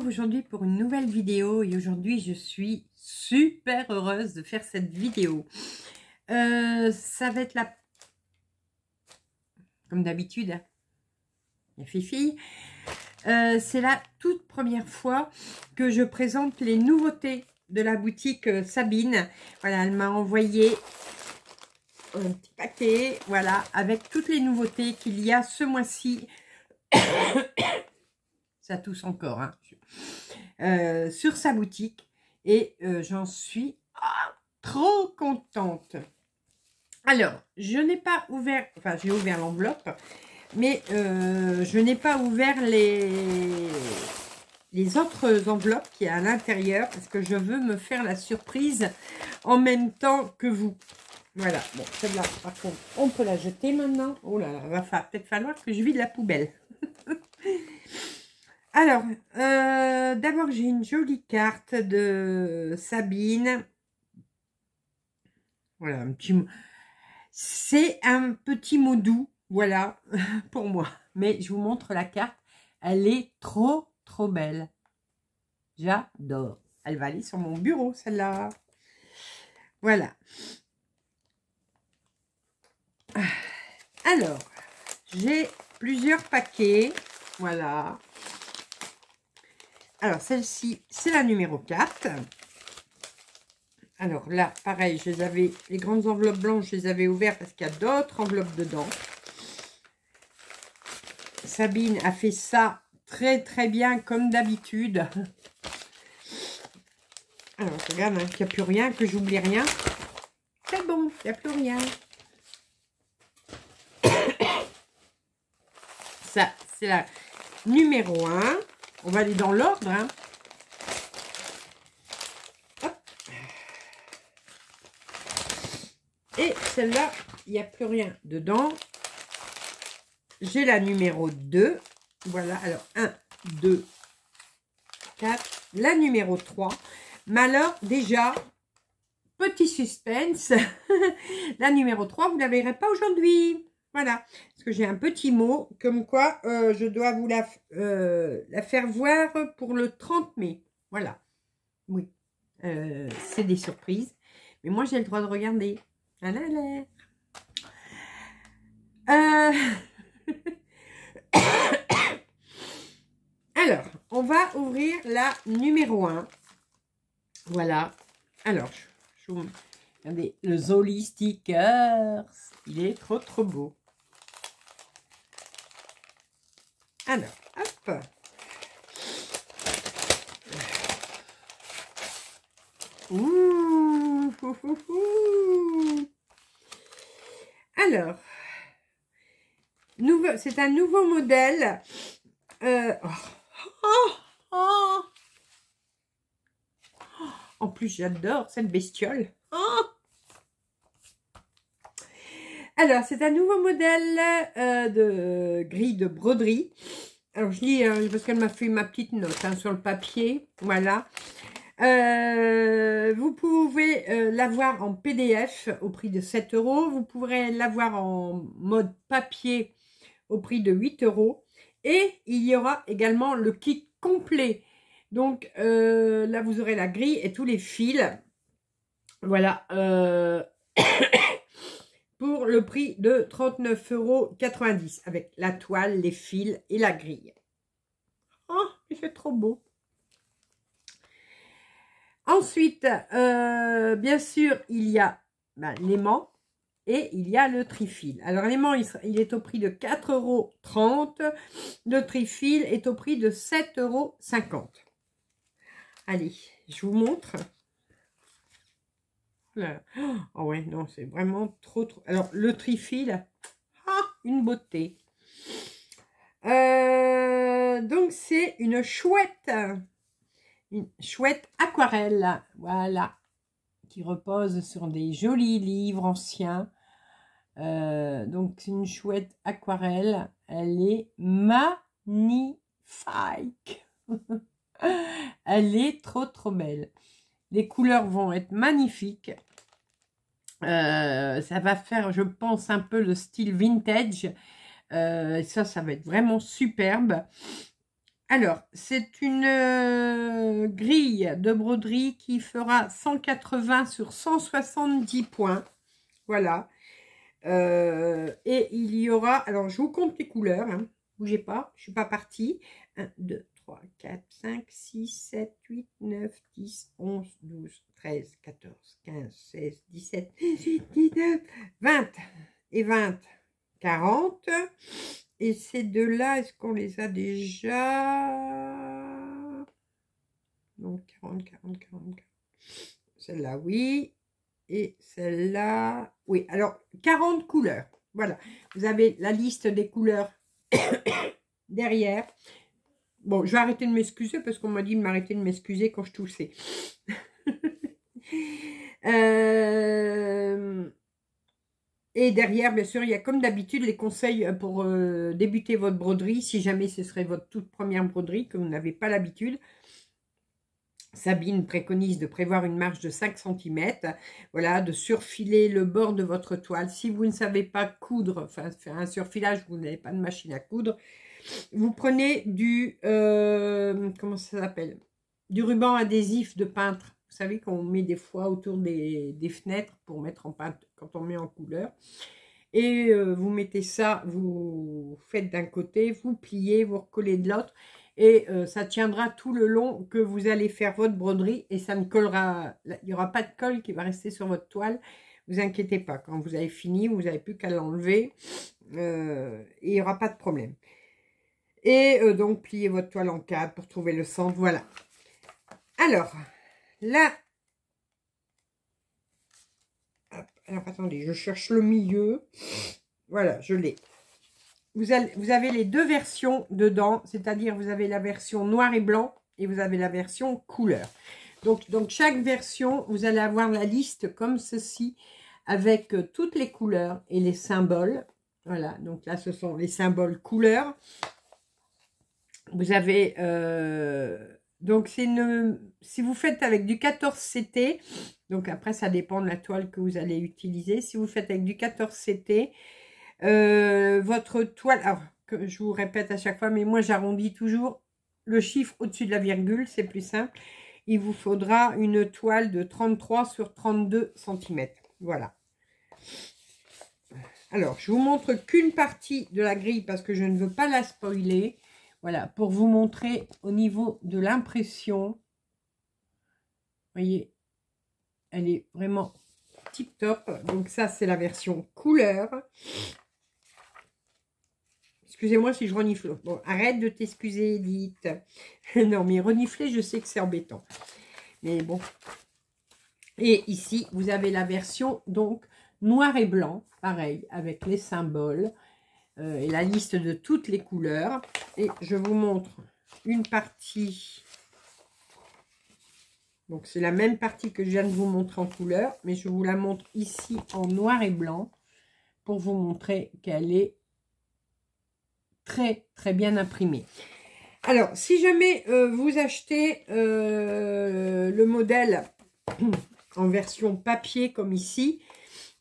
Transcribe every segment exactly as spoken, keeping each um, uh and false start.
retrouve aujourd'hui pour une nouvelle vidéo et aujourd'hui je suis super heureuse de faire cette vidéo. Euh, ça va être la... Comme d'habitude, hein, la fifi. Euh, c'est la toute première fois que je présente les nouveautés de la boutique Sabine. Voilà, elle m'a envoyé un petit paquet, voilà, avec toutes les nouveautés qu'il y a ce mois-ci. Ça tousse encore, hein, euh, sur sa boutique. Et euh, j'en suis oh, trop contente. Alors, je n'ai pas ouvert, enfin, j'ai ouvert l'enveloppe, mais euh, je n'ai pas ouvert les, les autres enveloppes qu'il y a à l'intérieur, parce que je veux me faire la surprise en même temps que vous. Voilà, bon, celle-là, par contre, on peut la jeter maintenant. Oh là là, va peut-être falloir que je vide la poubelle. Alors, euh, d'abord, j'ai une jolie carte de Sabine. Voilà, un petit mot. C'est un petit mot doux, voilà, pour moi. Mais je vous montre la carte. Elle est trop, trop belle. J'adore. Elle va aller sur mon bureau, celle-là. Voilà. Alors, j'ai plusieurs paquets. Voilà. Alors, celle-ci, c'est la numéro quatre. Alors là, pareil, je les avais, les grandes enveloppes blanches, je les avais ouvertes parce qu'il y a d'autres enveloppes dedans. Sabine a fait ça très, très bien, comme d'habitude. Alors, regarde, hein, qu'il n'y a plus rien, que j'oublie rien. C'est bon, il n'y a plus rien. Ça, c'est la numéro un. On va aller dans l'ordre, hein. Et celle-là, il n'y a plus rien dedans. J'ai la numéro deux. Voilà, alors un, deux, quatre. La numéro trois. Mais alors, déjà, petit suspense. La numéro trois, vous ne la verrez pas aujourd'hui. Voilà, parce que j'ai un petit mot, comme quoi euh, je dois vous la, euh, la faire voir pour le trente mai. Voilà, oui, euh, c'est des surprises. Mais moi, j'ai le droit de regarder. Ah là là. Euh... Alors, on va ouvrir la numéro un. Voilà. Alors, je, je... regardez, le Zoli Stickers. Il est trop, trop beau. Alors, hop. Ouh, ouh, ouh, ouh. Alors, c'est un nouveau modèle. Euh, oh, oh, oh. En plus, j'adore cette bestiole. Oh. Alors, c'est un nouveau modèle euh, de grille de broderie. Alors, je lis hein, parce qu'elle m'a fait ma petite note hein, sur le papier. Voilà. Euh, vous pouvez euh, l'avoir en P D F au prix de sept euros. Vous pourrez l'avoir en mode papier au prix de huit euros. Et il y aura également le kit complet. Donc euh, là, vous aurez la grille et tous les fils. Voilà. Euh, pour le prix de trente-neuf euros quatre-vingt-dix avec la toile, les fils et la grille. Oh, c'est trop beau. Ensuite, euh, bien sûr, il y a ben, l'aimant et il y a le trifil. Alors, l'aimant, il, il est au prix de quatre euros trente. Le trifil est au prix de sept euros cinquante. Allez, je vous montre. Là. Oh ouais, non, c'est vraiment trop, trop... Alors, le trifil, ah, une beauté. Euh, donc, c'est une chouette... Une chouette aquarelle, voilà, qui repose sur des jolis livres anciens. Euh, donc, c'est une chouette aquarelle. Elle est magnifique. Elle est trop, trop belle. Les couleurs vont être magnifiques. Euh, ça va faire, je pense, un peu le style vintage. Euh, ça, ça va être vraiment superbe. Alors, c'est une euh, grille de broderie qui fera cent quatre-vingts sur cent soixante-dix points. Voilà. Euh, et il y aura... Alors, je vous compte les couleurs. Hein. Bougez pas, je ne suis pas partie. un, deux, trois, quatre, cinq, six, sept, huit, neuf, dix, onze, douze, treize, quatorze, quinze, seize, dix-sept, dix-huit, dix-neuf, vingt. Et vingt, quarante. Et ces deux-là, est-ce qu'on les a déjà? Donc, quarante, quarante, quarante, quarante. Celle-là, oui. Et celle-là, oui. Alors, quarante couleurs. Voilà. Vous avez la liste des couleurs derrière. Bon, je vais arrêter de m'excuser parce qu'on m'a dit de m'arrêter de m'excuser quand je toussais. euh... Et derrière, bien sûr, il y a comme d'habitude les conseils pour euh, débuter votre broderie. Si jamais ce serait votre toute première broderie, que vous n'avez pas l'habitude. Sabine préconise de prévoir une marge de cinq centimètres. Voilà, de surfiler le bord de votre toile. Si vous ne savez pas coudre, enfin faire un surfilage, vous n'avez pas de machine à coudre. Vous prenez du, euh, comment ça s'appelle? Du ruban adhésif de peintre. Vous savez qu'on met des fois autour des, des fenêtres pour mettre en peinte quand on met en couleur. Et euh, vous mettez ça, vous faites d'un côté, vous pliez, vous recollez de l'autre. Et euh, ça tiendra tout le long que vous allez faire votre broderie. Et ça ne collera, il n'y aura pas de colle qui va rester sur votre toile. Ne vous inquiétez pas, quand vous avez fini, vous n'avez plus qu'à l'enlever. Euh, et il n'y aura pas de problème. Et euh, donc, pliez votre toile en quatre pour trouver le centre. Voilà. Alors... Là, hop, alors attendez, je cherche le milieu. Voilà, je l'ai. Vous, vous avez les deux versions dedans, c'est-à-dire vous avez la version noir et blanc et vous avez la version couleur. Donc, donc chaque version, vous allez avoir la liste comme ceci, avec toutes les couleurs et les symboles. Voilà, donc là, ce sont les symboles couleurs. Vous avez... Euh, Donc, c'est une, si vous faites avec du quatorze C T, donc après, ça dépend de la toile que vous allez utiliser. Si vous faites avec du quatorze C T, euh, votre toile... Alors, que je vous répète à chaque fois, mais moi, j'arrondis toujours le chiffre au-dessus de la virgule. C'est plus simple. Il vous faudra une toile de trente-trois sur trente-deux centimètres. Voilà. Alors, je vous montre qu'une partie de la grille parce que je ne veux pas la spoiler. Voilà, pour vous montrer au niveau de l'impression, vous voyez, elle est vraiment tip top. Donc ça, c'est la version couleur. Excusez-moi si je renifle. Bon, arrête de t'excuser, Edith. Non, mais renifler, je sais que c'est embêtant. Mais bon. Et ici, vous avez la version, donc, noir et blanc, pareil, avec les symboles. Euh, et la liste de toutes les couleurs. Et je vous montre une partie. Donc, c'est la même partie que je viens de vous montrer en couleur. Mais je vous la montre ici en noir et blanc. Pour vous montrer qu'elle est très, très bien imprimée. Alors, si jamais euh, vous achetez euh, le modèle en version papier comme ici...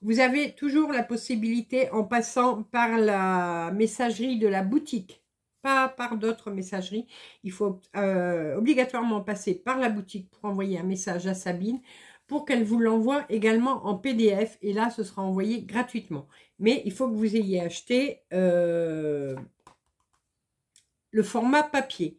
Vous avez toujours la possibilité, en passant par la messagerie de la boutique, pas par d'autres messageries, il faut euh, obligatoirement passer par la boutique pour envoyer un message à Sabine, pour qu'elle vous l'envoie également en P D F, et là, ce sera envoyé gratuitement. Mais il faut que vous ayez acheté euh, le format papier.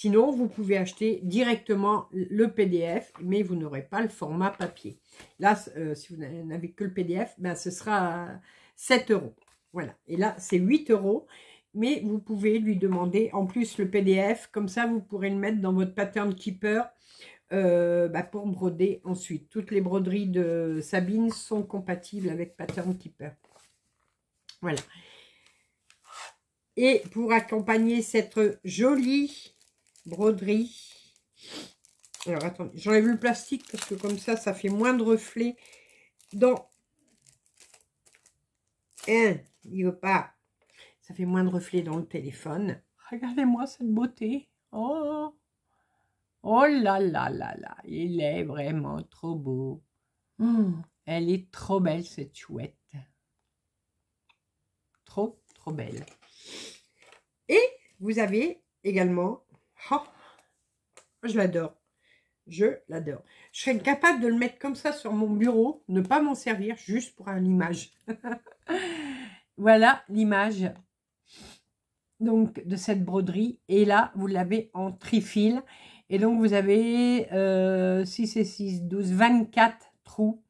Sinon, vous pouvez acheter directement le P D F, mais vous n'aurez pas le format papier. Là, euh, si vous n'avez que le P D F, ben, ce sera sept euros. Voilà. Et là, c'est huit euros. Mais vous pouvez lui demander en plus le P D F. Comme ça, vous pourrez le mettre dans votre Pattern Keeper euh, ben, pour broder ensuite. Toutes les broderies de Sabine sont compatibles avec Pattern Keeper. Voilà. Et pour accompagner cette jolie... broderie. Alors, attendez, j'enlève le plastique parce que comme ça, ça fait moins de reflets dans... Hein, il veut pas. Ça fait moins de reflets dans le téléphone. Regardez-moi cette beauté. Oh, oh là là là là. Il est vraiment trop beau. Mmh, elle est trop belle, cette chouette. Trop, trop belle. Et vous avez également... Oh, je l'adore. Je l'adore. Je serais capable de le mettre comme ça sur mon bureau, ne pas m'en servir, juste pour un, l'image. Voilà l'image donc de cette broderie. Et là, vous l'avez en trifil. Et donc, vous avez euh, six et six, douze, vingt-quatre trous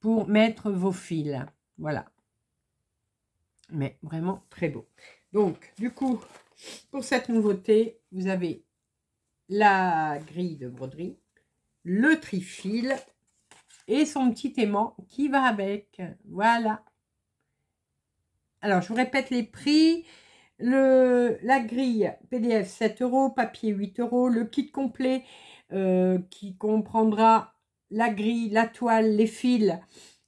pour mettre vos fils. Voilà. Mais vraiment très beau. Donc, du coup, pour cette nouveauté, vous avez la grille de broderie, le trifil et son petit aimant qui va avec. Voilà. Alors, je vous répète les prix. Le, la grille P D F sept euros, papier huit euros, le kit complet euh, qui comprendra la grille, la toile, les fils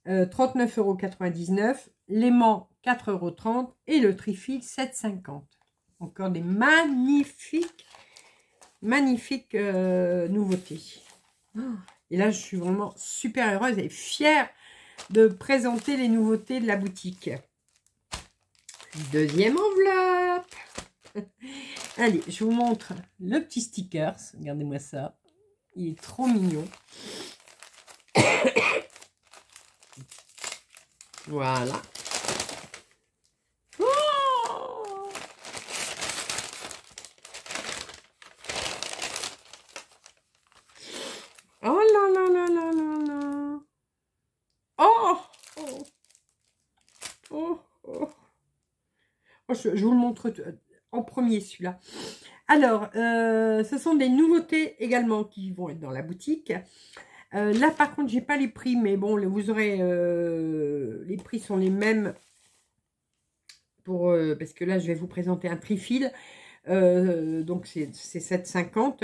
euh, trente-neuf euros quatre-vingt-dix-neuf, l'aimant quatre euros trente et le trifil sept euros cinquante. Encore des magnifiques, magnifiques euh, nouveautés. Et là, je suis vraiment super heureuse et fière de présenter les nouveautés de la boutique. Deuxième enveloppe. Allez, je vous montre le petit stickers. Regardez-moi ça. Il est trop mignon. Voilà. Oh, oh là là là là là là. Oh, oh. Oh, oh. Oh, je, je vous le montre en premier celui-là. Alors, euh, ce sont des nouveautés également qui vont être dans la boutique. Euh, là, par contre, j'ai pas les prix, mais bon, vous aurez... Euh, les prix sont les mêmes. Pour, euh, parce que là, je vais vous présenter un trifil. Euh, donc, c'est sept euros cinquante.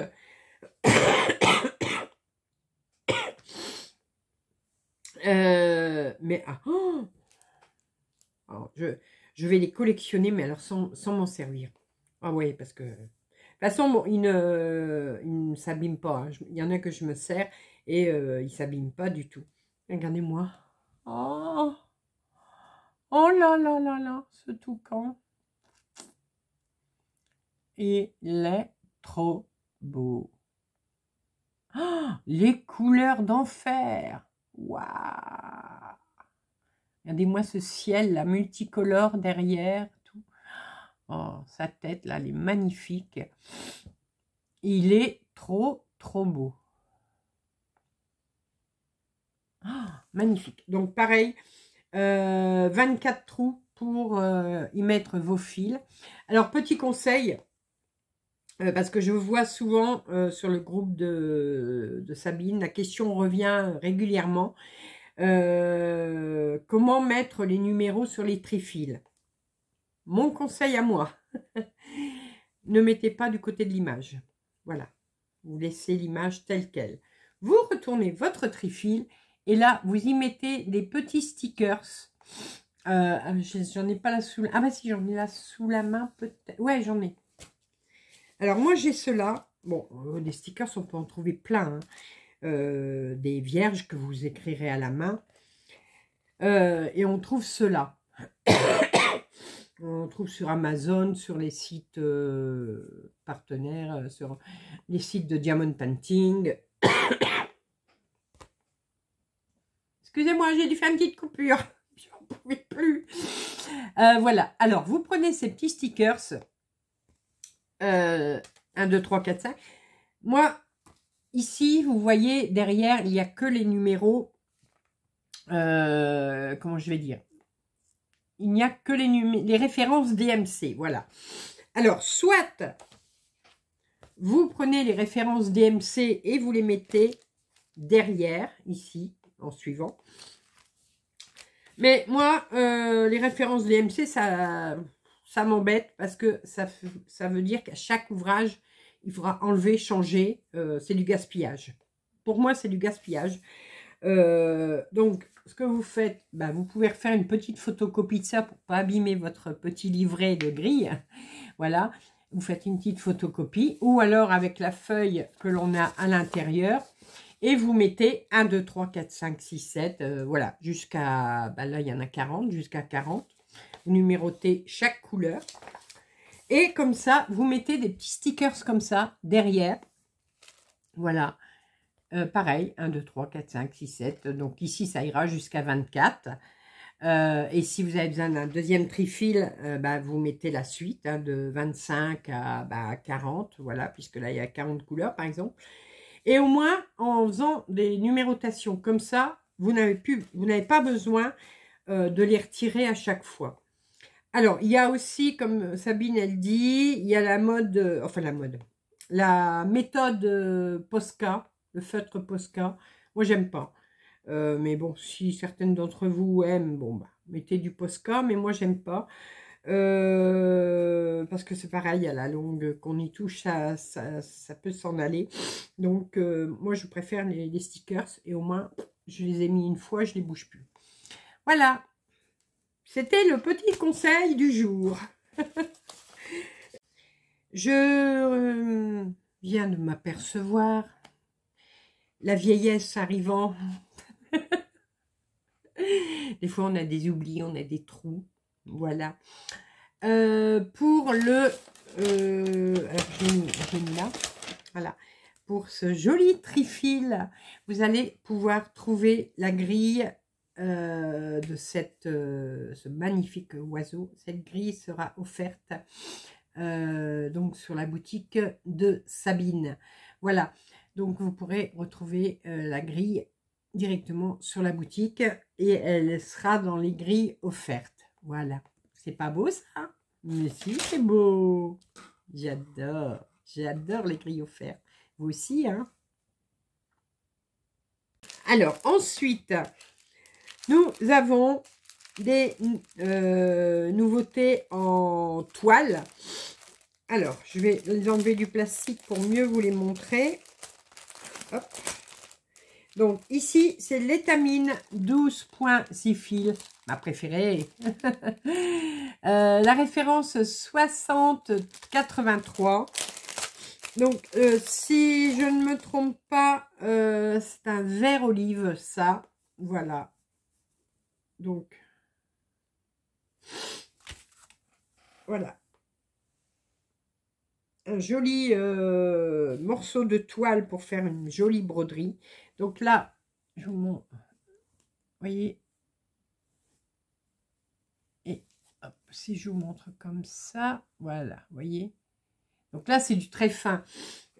euh, mais... Ah, oh, alors, je... Je vais les collectionner, mais alors sans, sans m'en servir. Ah ouais, parce que... De toute façon, bon, ils ne, ils ne s'abîment pas. Hein. Il y en a que je me sers et euh, ils ne s'abîment pas du tout. Regardez-moi. Oh, oh là là là là, ce toucan. Il est trop beau. Oh, les couleurs d'enfer. Waouh. Regardez-moi ce ciel, la multicolore derrière. Tout. Oh, sa tête, là, elle est magnifique. Il est trop, trop beau. Oh, magnifique. Donc, pareil, euh, vingt-quatre trous pour euh, y mettre vos fils. Alors, petit conseil, euh, parce que je vois souvent euh, sur le groupe de, de Sabine, la question revient régulièrement. Euh, comment mettre les numéros sur les trifils? Mon conseil à moi, ne mettez pas du côté de l'image. Voilà, vous laissez l'image telle qu'elle. Vous retournez votre trifil et là, vous y mettez des petits stickers. Euh, j'en ai pas là sous la... Ah bah si, j'en ai là sous la main peut-être. Ouais, j'en ai. Alors moi, j'ai ceux-là. Bon, euh, des stickers, on peut en trouver plein, hein. Euh, des vierges que vous écrirez à la main euh, et on trouve cela on trouve sur Amazon, sur les sites euh, partenaires, sur les sites de Diamond Painting. Excusez-moi, j'ai dû faire une petite coupure, j'en pouvais plus. Euh, voilà, alors vous prenez ces petits stickers euh, un, deux, trois, quatre, cinq. Moi, ici, vous voyez, derrière, il n'y a que les numéros, euh, comment je vais dire, il n'y a que les, les références D M C, voilà. Alors, soit vous prenez les références D M C et vous les mettez derrière, ici, en suivant. Mais moi, euh, les références D M C, ça, ça m'embête parce que ça, ça veut dire qu'à chaque ouvrage, il faudra enlever, changer. Euh, c'est du gaspillage. Pour moi, c'est du gaspillage. Euh, donc, ce que vous faites, bah, vous pouvez refaire une petite photocopie de ça pour ne pas abîmer votre petit livret de grille. Voilà. Vous faites une petite photocopie. Ou alors, avec la feuille que l'on a à l'intérieur. Et vous mettez un, deux, trois, quatre, cinq, six, sept. Euh, voilà. Jusqu'à... Bah, là, il y en a quarante. Jusqu'à quarante. Vous numérotez chaque couleur. Et comme ça, vous mettez des petits stickers comme ça derrière. Voilà. Euh, pareil, un, deux, trois, quatre, cinq, six, sept. Donc ici, ça ira jusqu'à vingt-quatre. Euh, et si vous avez besoin d'un deuxième trifil, euh, bah, vous mettez la suite hein, de vingt-cinq à bah, quarante. Voilà, puisque là, il y a quarante couleurs, par exemple. Et au moins, en faisant des numérotations comme ça, vous n'avez plus, vous n'avez pas besoin euh, de les retirer à chaque fois. Alors, il y a aussi, comme Sabine, elle dit, il y a la mode, euh, enfin la mode, la méthode euh, Posca, le feutre Posca. Moi, j'aime pas. Euh, mais bon, si certaines d'entre vous aiment, bon, bah, mettez du Posca, mais moi, j'aime pas. Euh, parce que c'est pareil, à la longue, qu'on y touche, ça, ça, ça peut s'en aller. Donc, euh, moi, je préfère les, les stickers et au moins, je les ai mis une fois, je les bouge plus. Voilà. C'était le petit conseil du jour. Je euh, viens de m'apercevoir, la vieillesse arrivant. Des fois, on a des oublis, on a des trous. Voilà. Euh, pour le... Euh, je l'ai mis là. Voilà. Pour ce joli trifil, vous allez pouvoir trouver la grille... Euh, de cette, euh, ce magnifique oiseau. Cette grille sera offerte euh, donc sur la boutique de Sabine. Voilà, donc vous pourrez retrouver euh, la grille directement sur la boutique et elle sera dans les grilles offertes. Voilà, c'est pas beau ça? Mais si, c'est beau. J'adore, j'adore les grilles offertes. Vous aussi, hein? Alors, ensuite... Nous avons des euh, nouveautés en toile. Alors, je vais les enlever du plastique pour mieux vous les montrer. Hop. Donc, ici, c'est l'étamine douze point six fils, ma préférée. euh, la référence soixante quatre-vingt-trois. Donc, euh, si je ne me trompe pas, euh, c'est un vert olive, ça. Voilà. Donc, voilà, un joli euh, morceau de toile pour faire une jolie broderie. Donc là, je vous montre, vous voyez, et hop, si je vous montre comme ça, voilà, vous voyez. Donc là, c'est du très fin.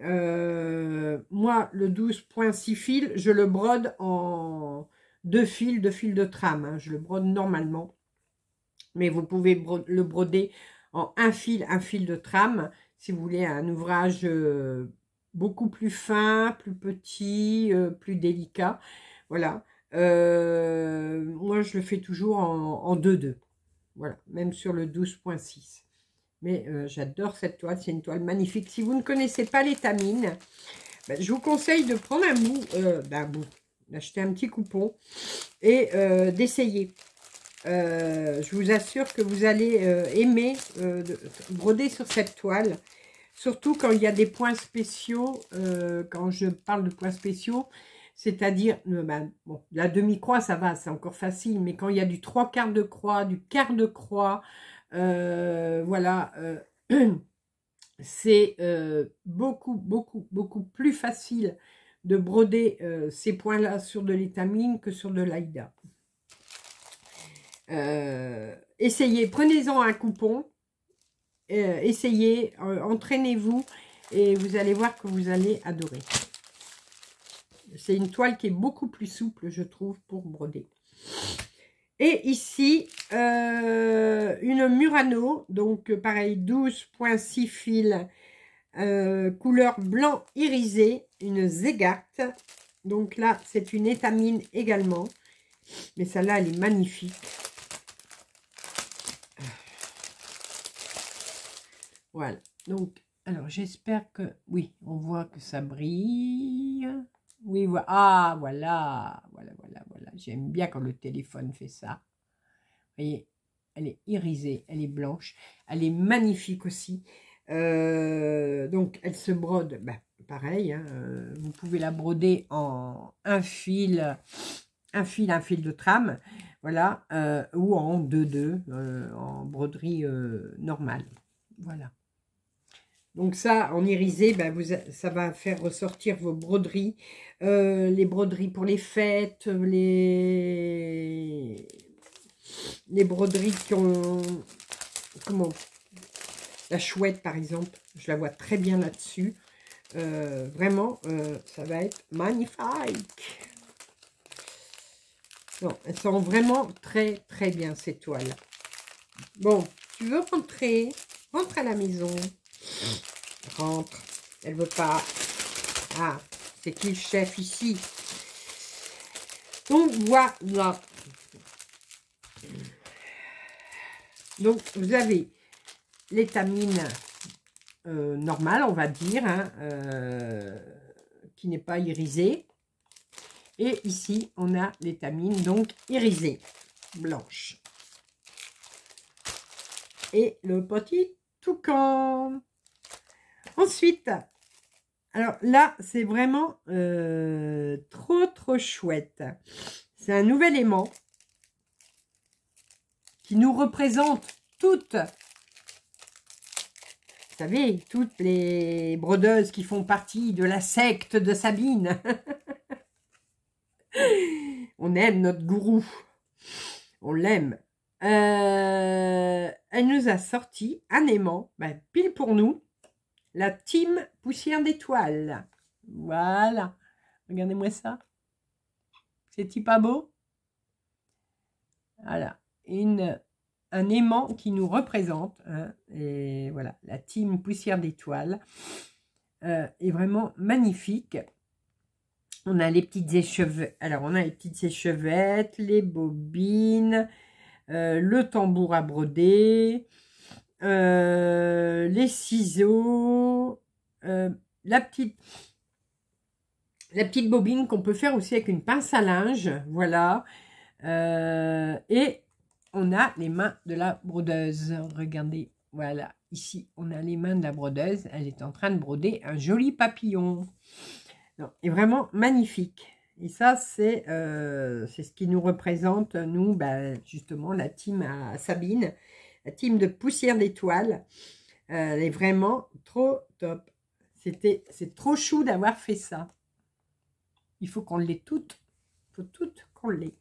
Euh, moi, le douze point six fils, je le brode en... deux fils, deux fils de trame. Hein. Je le brode normalement. Mais vous pouvez bro le broder en un fil, un fil de trame. Si vous voulez un ouvrage euh, beaucoup plus fin, plus petit, euh, plus délicat. Voilà. Euh, moi, je le fais toujours en deux deux. Voilà. Même sur le douze point six. Mais euh, j'adore cette toile. C'est une toile magnifique. Si vous ne connaissez pas l'étamine, ben, je vous conseille de prendre un bout euh, d'un bout. D'acheter un petit coupon et euh, d'essayer. Euh, je vous assure que vous allez euh, aimer euh, de, broder sur cette toile, surtout quand il y a des points spéciaux. Euh, quand je parle de points spéciaux, c'est-à-dire, euh, ben, bon, la demi-croix, ça va, c'est encore facile, mais quand il y a du trois quarts de croix, du quart de croix, euh, voilà, euh, c'est euh, beaucoup, beaucoup, beaucoup plus facile de broder euh, ces points-là sur de l'étamine que sur de l'aïda. Euh, essayez, prenez-en un coupon, euh, essayez, euh, entraînez-vous et vous allez voir que vous allez adorer. C'est une toile qui est beaucoup plus souple, je trouve, pour broder. Et ici, euh, une Murano, donc pareil, douze point six fils, Euh, couleur blanc irisé, une Zegarte. Donc là, c'est une étamine également. Mais celle-là, elle est magnifique. Voilà. Donc, alors, j'espère que... Oui, on voit que ça brille. Oui, voilà. Ah, voilà. Voilà, voilà, voilà. J'aime bien quand le téléphone fait ça. Vous voyez, elle est irisée, elle est blanche. Elle est magnifique aussi. Euh, donc elle se brode, ben, pareil, hein, euh, vous pouvez la broder en un fil, un fil, un fil de trame, voilà, euh, ou en deux deux, euh, en broderie euh, normale, voilà. Donc ça, en irisé, ben vous, ça va faire ressortir vos broderies, euh, les broderies pour les fêtes, les, les broderies qui ont... Comment? La chouette, par exemple, je la vois très bien là-dessus. Euh, vraiment, euh, ça va être magnifique. Non, elles sont vraiment très, très bien, ces toiles. Bon, tu veux rentrer? Rentre à la maison. Rentre. Elle veut pas. Ah, c'est qui le chef ici? Donc, voilà. Donc, vous avez les tamines euh, normales, on va dire, hein, euh, qui n'est pas irisée. Et ici, on a les tamines, donc, irisées, blanches. Et le petit toucan. Ensuite, alors là, c'est vraiment euh, trop, trop chouette. C'est un nouvel aimant qui nous représente toutes, vous savez, toutes les brodeuses qui font partie de la secte de Sabine. On aime notre gourou. On l'aime. Euh, elle nous a sorti un aimant, ben, pile pour nous, la team poussière d'étoiles. Voilà. Regardez-moi ça. C'est-il pas beau? Voilà. Une, un aimant qui nous représente. Hein, et voilà, la team poussière d'étoiles euh, est vraiment magnifique. On a les petites échevettes. Alors, on a les petites échevettes, les bobines, euh, le tambour à broder, euh, les ciseaux, euh, la petite, la petite bobine qu'on peut faire aussi avec une pince à linge. Voilà. Euh, et on a les mains de la brodeuse. Regardez. Voilà. Ici, on a les mains de la brodeuse. Elle est en train de broder un joli papillon. Non, est vraiment magnifique. Et ça, c'est euh, c'est ce qui nous représente, nous, ben, justement, la team à Sabine, la team de poussière d'étoiles. Euh, elle est vraiment trop top. C'était, c'est trop chou d'avoir fait ça. Il faut qu'on l'ait toutes. Il faut toutes qu'on l'ait.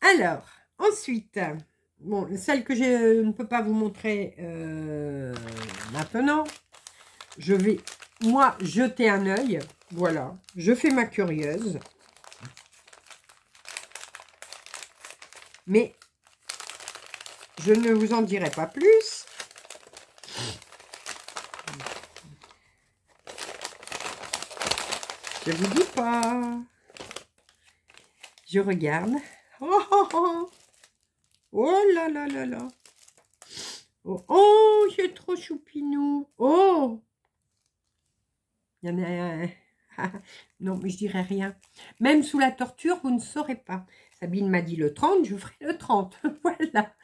Alors, ensuite, bon, celle que je ne peux pas vous montrer euh, maintenant, je vais... Moi, jeter un œil. Voilà, je fais ma curieuse. Mais je ne vous en dirai pas plus. Je ne vous dis pas. Je regarde. Oh, oh, oh. Oh là là là là. Oh, oh j'ai trop choupinou. Oh. Il y en a un... Non, mais je dirais rien. Même sous la torture, vous ne saurez pas. Sabine m'a dit le trente, je ferai le trente. Voilà.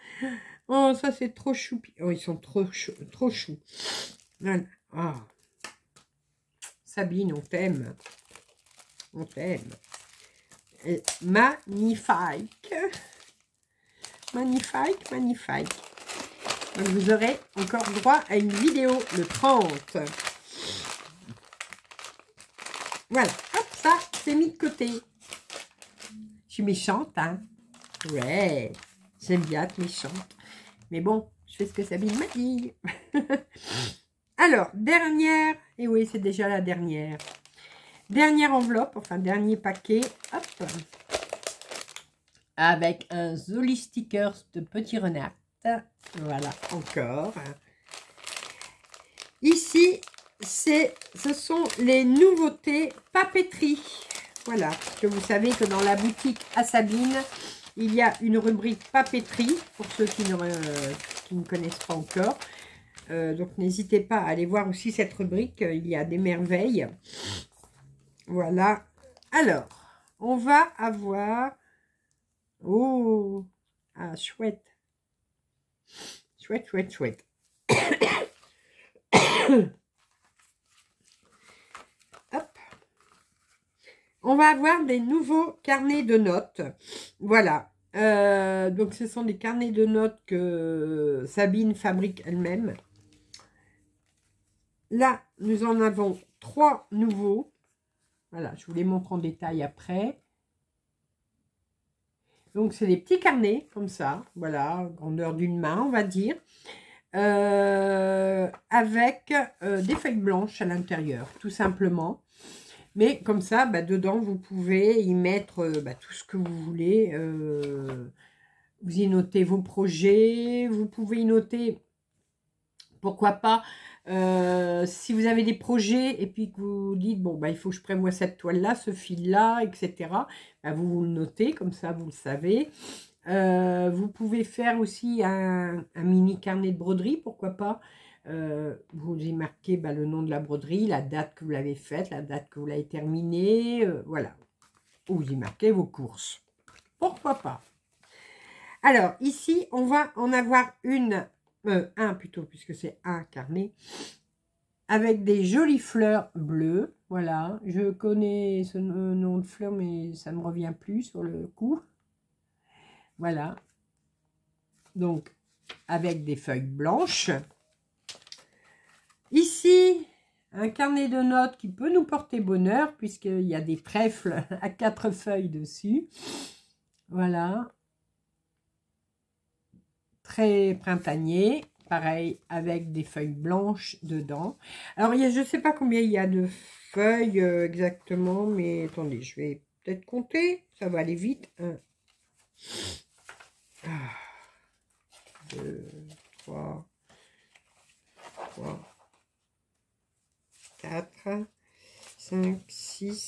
Oh, ça, c'est trop choupi. Oh, ils sont trop chou. Trop chou. Voilà. Oh. Sabine, on t'aime. On t'aime. Magnifique. Magnifique, magnifique. Donc, vous aurez encore droit à une vidéo le trente. Voilà, hop, ça, c'est mis de côté. Je suis méchante, hein? Ouais, j'aime bien être méchante. Mais bon, je fais ce que Sabine m'a dit. Alors, dernière, et oui, c'est déjà la dernière. Dernière enveloppe, enfin, dernier paquet, hop. Avec un joli sticker de Petit Renard. Voilà, encore. Ici... Ce sont les nouveautés papeterie. Voilà, que vous savez que dans la boutique à Sabine, il y a une rubrique papeterie, pour ceux qui ne, euh, qui ne connaissent pas encore. Euh, donc, n'hésitez pas à aller voir aussi cette rubrique, il y a des merveilles. Voilà. Alors, on va avoir... Oh, ah, chouette. Chouette, chouette, chouette. On va avoir des nouveaux carnets de notes. Voilà. Euh, donc, ce sont des carnets de notes que Sabine fabrique elle-même. Là, nous en avons trois nouveaux. Voilà, je vous les montre en détail après. Donc, c'est des petits carnets, comme ça. Voilà, grandeur d'une main, on va dire. Euh, avec euh, des feuilles blanches à l'intérieur, tout simplement. Mais comme ça, bah, dedans, vous pouvez y mettre euh, bah, tout ce que vous voulez. Euh, vous y notez vos projets. Vous pouvez y noter, pourquoi pas, euh, si vous avez des projets et puis que vous dites, bon, bah, il faut que je prévoie cette toile-là, ce fil-là, et cetera. Bah, vous, vous le notez, comme ça, vous le savez. Euh, vous pouvez faire aussi un, un mini carnet de broderie, pourquoi pas. Euh, vous y marquez bah, le nom de la broderie, la date que vous l'avez faite, la date que vous l'avez terminée, euh, voilà. Vous y marquez vos courses, pourquoi pas. Alors ici, on va en avoir une, euh, un plutôt, puisque c'est un carnet, avec des jolies fleurs bleues, voilà. Je connais ce nom de fleur, mais ça ne me revient plus sur le coup. Voilà, donc avec des feuilles blanches. Ici, un carnet de notes qui peut nous porter bonheur, puisqu'il y a des trèfles à quatre feuilles dessus. Voilà, très printanier, pareil, avec des feuilles blanches dedans. Alors, il y a, je ne sais pas combien il y a de feuilles exactement, mais attendez, je vais peut-être compter, ça va aller vite. un, deux, trois, quatre, cinq, six,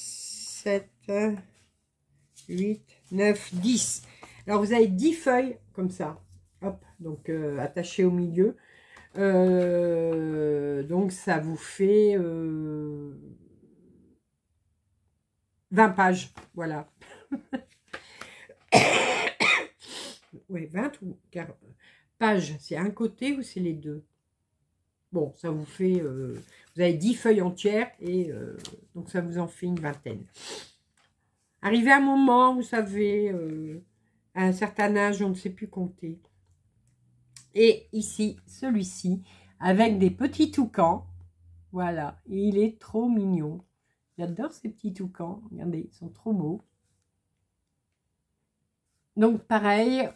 sept, huit, neuf, dix. Alors, vous avez dix feuilles comme ça. Hop, donc euh, attachées au milieu. Euh, donc, ça vous fait euh, vingt pages. Voilà. Ouais, vingt ou quarante pages, c'est un côté ou c'est les deux? Bon, ça vous fait, euh, vous avez dix feuilles entières et euh, donc ça vous en fait une vingtaine. Arrivé à un moment, vous savez, euh, à un certain âge, on ne sait plus compter. Et ici, celui-ci, avec des petits toucans, voilà, il est trop mignon. J'adore ces petits toucans, regardez, ils sont trop beaux. Donc, pareil,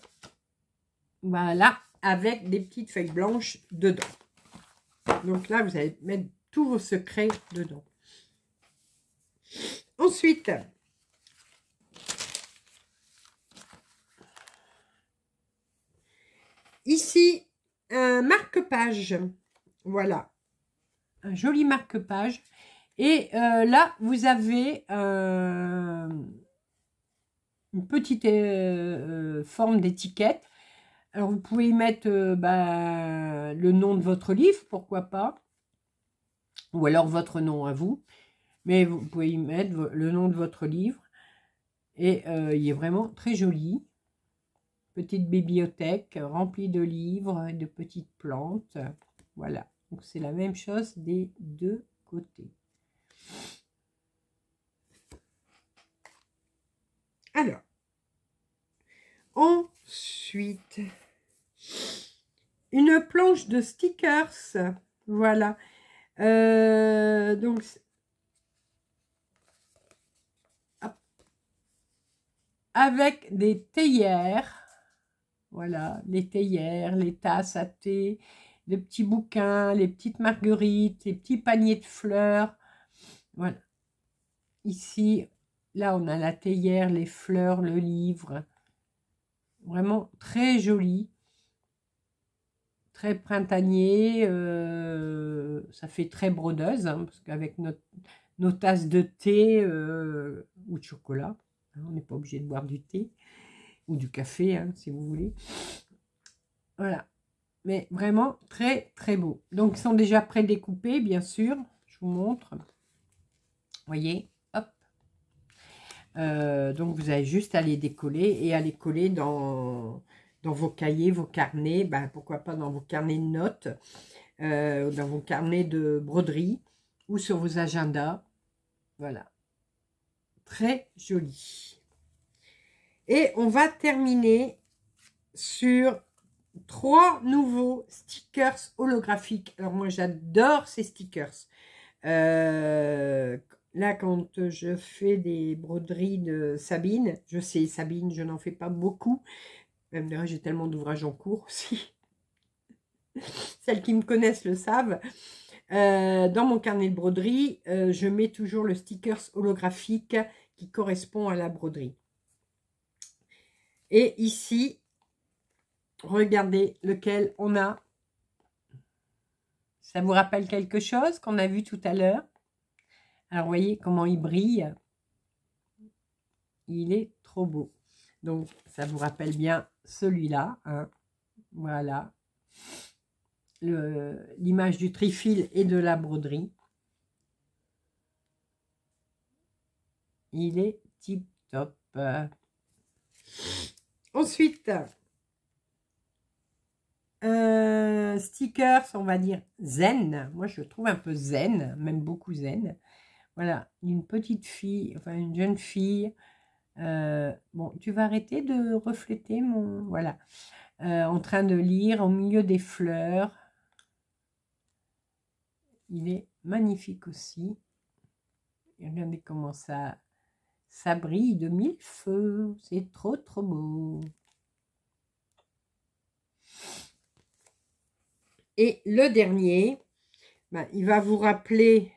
voilà, avec des petites feuilles blanches dedans. Donc là, vous allez mettre tous vos secrets dedans. Ensuite, ici, un marque-page. Voilà, un joli marque-page. Et euh, là, vous avez... Euh, une petite euh, euh, forme d'étiquette. Alors, vous pouvez y mettre euh, bah, le nom de votre livre, pourquoi pas, ou alors votre nom à vous, mais vous pouvez y mettre le nom de votre livre, et euh, il est vraiment très joli. Petite bibliothèque remplie de livres, de petites plantes, voilà. Donc, c'est la même chose des deux côtés. Alors, ensuite, une planche de stickers, voilà, euh, donc, hop, avec des théières, voilà, les théières, les tasses à thé, les petits bouquins, les petites marguerites, les petits paniers de fleurs, voilà, ici, là, on a la théière, les fleurs, le livre. Vraiment très joli. Très printanier. Euh, ça fait très brodeuse. Hein, parce qu'avec nos tasses de thé euh, ou de chocolat. Hein, on n'est pas obligé de boire du thé. Ou du café, hein, si vous voulez. Voilà. Mais vraiment très, très beau. Donc, ils sont déjà prédécoupés, bien sûr. Je vous montre. Vous voyez ? Euh, donc, vous avez juste à les décoller et à les coller dans, dans vos cahiers, vos carnets, ben, pourquoi pas dans vos carnets de notes, euh, dans vos carnets de broderie ou sur vos agendas. Voilà. Très joli. Et on va terminer sur trois nouveaux stickers holographiques. Alors moi j'adore ces stickers. Euh, là quand je fais des broderies de Sabine, je sais Sabine, je n'en fais pas beaucoup. Même d'ailleurs j'ai tellement d'ouvrages en cours aussi. Celles qui me connaissent le savent. Euh, dans mon carnet de broderie, euh, je mets toujours le sticker holographique qui correspond à la broderie. Et ici, regardez lequel on a. Ça vous rappelle quelque chose qu'on a vu tout à l'heure? Alors, voyez comment il brille. Il est trop beau. Donc, ça vous rappelle bien celui-là. Hein. Voilà. L'image du trifil et de la broderie. Il est tip top. Ensuite, euh, stickers, on va dire zen. Moi, je le trouve un peu zen, même beaucoup zen. Voilà, une petite fille, enfin une jeune fille. Euh, bon, tu vas arrêter de refléter mon... Voilà. Euh, en train de lire au milieu des fleurs. Il est magnifique aussi. Et regardez comment ça... Ça brille de mille feux. C'est trop, trop beau. Et le dernier, ben, il va vous rappeler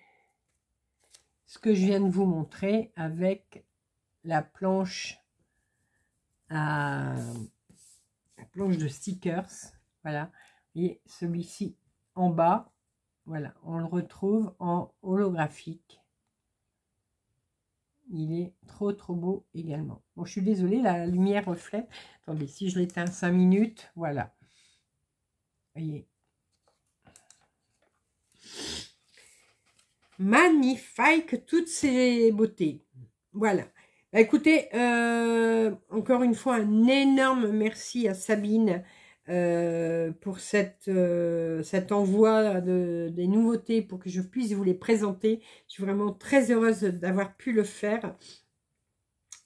ce que je viens de vous montrer avec la planche à la planche de stickers. Voilà. Et celui-ci en bas, voilà, on le retrouve en holographique. Il est trop, trop beau également. Bon, je suis désolée, la lumière reflète. Attendez, si je l'éteins cinq minutes, voilà. Voyez. Magnifique, toutes ces beautés. Voilà. Bah, écoutez, euh, encore une fois, un énorme merci à Sabine euh, pour cette, euh, cet envoi de, des nouveautés pour que je puisse vous les présenter. Je suis vraiment très heureuse d'avoir pu le faire.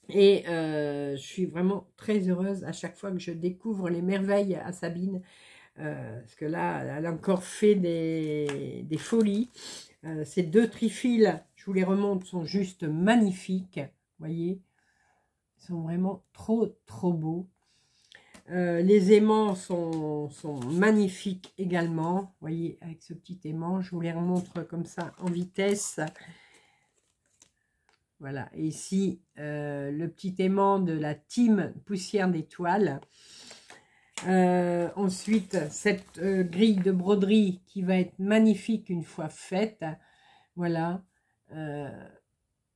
Et euh, je suis vraiment très heureuse à chaque fois que je découvre les merveilles à Sabine. Euh, parce que là, elle a encore fait des, des folies. Euh, ces deux trifils, je vous les remonte, sont juste magnifiques. Vous voyez, ils sont vraiment trop, trop beaux. Euh, les aimants sont, sont magnifiques également. Vous voyez, avec ce petit aimant, je vous les remontre comme ça en vitesse. Voilà, et ici, euh, le petit aimant de la team Poussière d'étoiles. Euh, ensuite, cette euh, grille de broderie qui va être magnifique une fois faite. Voilà. Euh,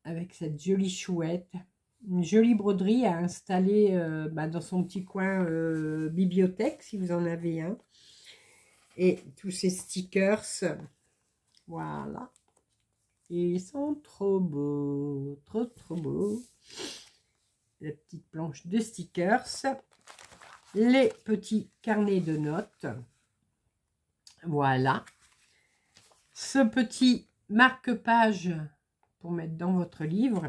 avec cette jolie chouette, une jolie broderie à installer euh, bah, dans son petit coin euh, bibliothèque, si vous en avez un. Et tous ces stickers, voilà. Ils sont trop beaux, trop, trop beaux. La petite planche de stickers, les petits carnets de notes. Voilà. Ce petit marque-page pour mettre dans votre livre,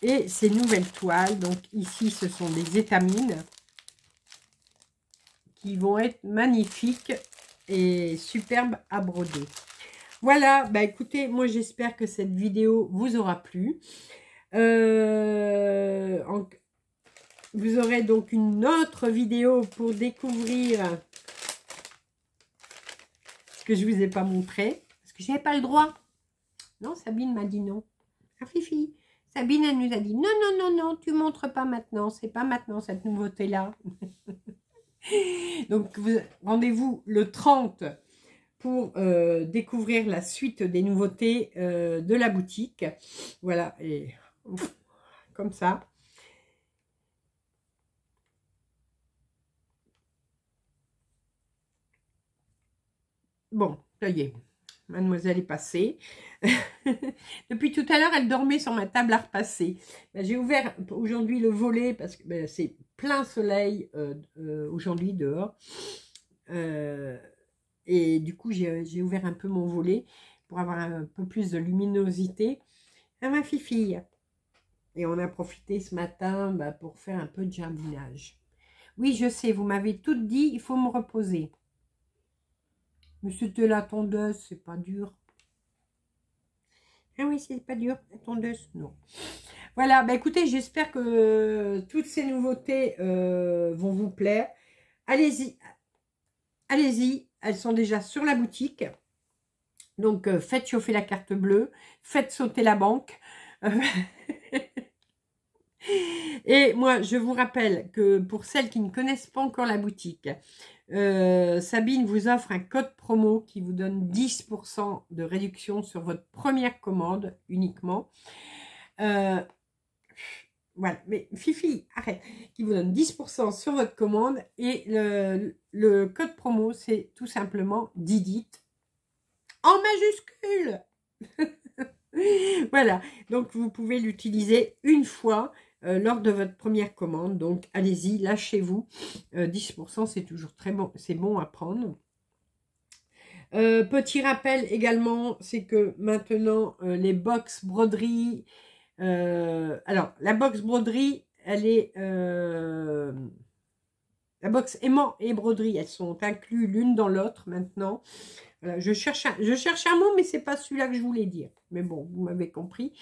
et ces nouvelles toiles. Donc ici ce sont des étamines qui vont être magnifiques et superbes à broder. Voilà, bah écoutez, moi j'espère que cette vidéo vous aura plu. Euh, en, vous aurez donc une autre vidéo pour découvrir ce que je vous ai pas montré, parce que j'avais pas le droit. Non, Sabine m'a dit non. Ah, Fifi, Sabine, elle nous a dit non, non, non, non, tu montres pas maintenant. C'est pas maintenant, cette nouveauté-là. Donc, rendez-vous le trente pour euh, découvrir la suite des nouveautés euh, de la boutique. Voilà, et comme ça. Bon, ça y est. Mademoiselle est passée. Depuis tout à l'heure, elle dormait sur ma table à repasser. Ben, j'ai ouvert aujourd'hui le volet parce que ben, c'est plein soleil euh, euh, aujourd'hui dehors. Euh, et du coup, j'ai ouvert un peu mon volet pour avoir un peu plus de luminosité à ma fifille. Et on a profité ce matin ben, pour faire un peu de jardinage. Oui, je sais, vous m'avez tout dit, il faut me reposer. Mais c'était la tondeuse, c'est pas dur. Ah oui, c'est pas dur, la tondeuse, non. Voilà, bah écoutez, j'espère que toutes ces nouveautés euh, vont vous plaire. Allez-y, allez-y, elles sont déjà sur la boutique. Donc, euh, faites chauffer la carte bleue, faites sauter la banque. Et moi, je vous rappelle que pour celles qui ne connaissent pas encore la boutique, euh, Sabine vous offre un code promo qui vous donne dix pour cent de réduction sur votre première commande uniquement. Euh, voilà, mais Fifi, arrête, qui vous donne dix pour cent sur votre commande. Et le, le code promo, c'est tout simplement Didite en majuscule. Voilà, donc vous pouvez l'utiliser une fois euh, lors de votre première commande. Donc allez-y, lâchez-vous. Euh, dix pour cent, c'est toujours très bon, c'est bon à prendre. Euh, petit rappel également, c'est que maintenant, euh, les box broderies... Euh, alors, la box broderie, elle est... Euh, la box aimant et broderie, elles sont incluses l'une dans l'autre maintenant. Voilà, je cherche un, je cherche un mot, mais c'est pas celui-là que je voulais dire. Mais bon, vous m'avez compris.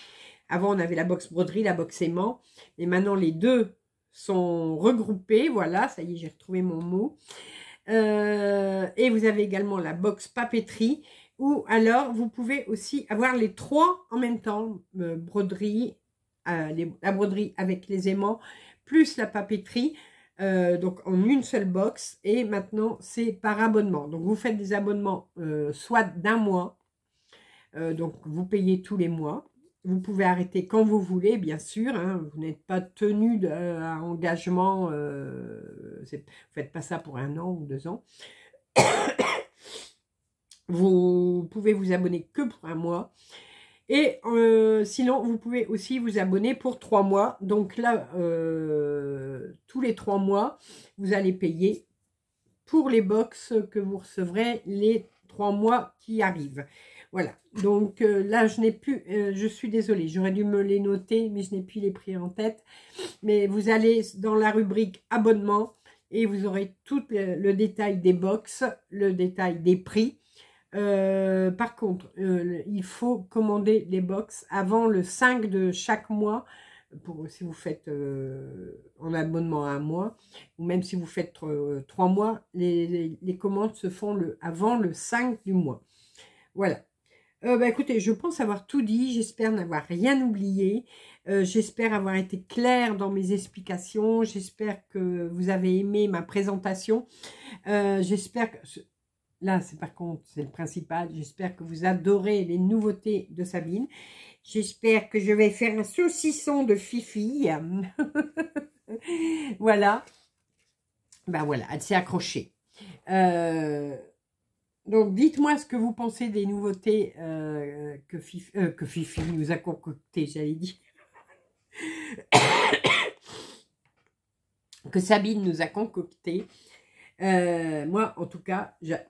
Avant, on avait la box broderie, la box aimant. Et maintenant, les deux sont regroupés. Voilà, ça y est, j'ai retrouvé mon mot. Euh, et vous avez également la box papeterie. Ou alors, vous pouvez aussi avoir les trois en même temps. Euh, broderie, euh, les, la broderie avec les aimants, plus la papeterie. Euh, donc, en une seule box. Et maintenant, c'est par abonnement. Donc, vous faites des abonnements euh, soit d'un mois. Euh, donc, vous payez tous les mois. Vous pouvez arrêter quand vous voulez, bien sûr. Hein, vous n'êtes pas tenu d'un engagement. Euh, vous ne faites pas ça pour un an ou deux ans. Vous pouvez vous abonner que pour un mois. Et euh, sinon, vous pouvez aussi vous abonner pour trois mois. Donc là, euh, tous les trois mois, vous allez payer pour les box que vous recevrez les trois mois qui arrivent. Voilà. Donc euh, là, je n'ai plus... Euh, je suis désolée, j'aurais dû me les noter, mais je n'ai plus les prix en tête. Mais vous allez dans la rubrique « Abonnement » et vous aurez tout le, le détail des box, le détail des prix. Euh, par contre, euh, il faut commander les box avant le cinq de chaque mois, pour, si vous faites euh, en abonnement à un mois, ou même si vous faites euh, trois mois, les, les, les commandes se font le, avant le cinq du mois. Voilà. Euh, bah, écoutez, je pense avoir tout dit, j'espère n'avoir rien oublié, euh, j'espère avoir été claire dans mes explications, j'espère que vous avez aimé ma présentation, euh, j'espère que... Là, c'est par contre, c'est le principal. J'espère que vous adorez les nouveautés de Sabine. J'espère que je vais faire un saucisson de Fifi. Voilà. Ben voilà, elle s'est accrochée. Euh, donc, dites-moi ce que vous pensez des nouveautés euh, que, Fifi, euh, que Fifi nous a concoctées, j'allais dire. Que Sabine nous a concoctées. Euh, moi, en tout cas, j'adore.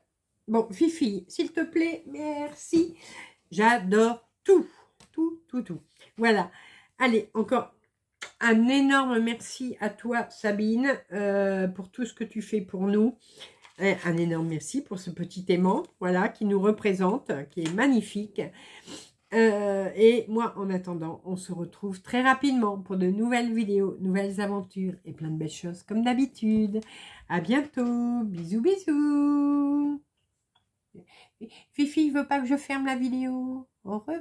Bon, Fifi, s'il te plaît, merci. J'adore tout, tout, tout, tout. Voilà. Allez, encore un énorme merci à toi, Sabine, euh, pour tout ce que tu fais pour nous. Et un énorme merci pour ce petit aimant, voilà, qui nous représente, qui est magnifique. Euh, et moi, en attendant, on se retrouve très rapidement pour de nouvelles vidéos, nouvelles aventures et plein de belles choses comme d'habitude. À bientôt. Bisous, bisous. Fifi, il veut pas que je ferme la vidéo. Au revoir.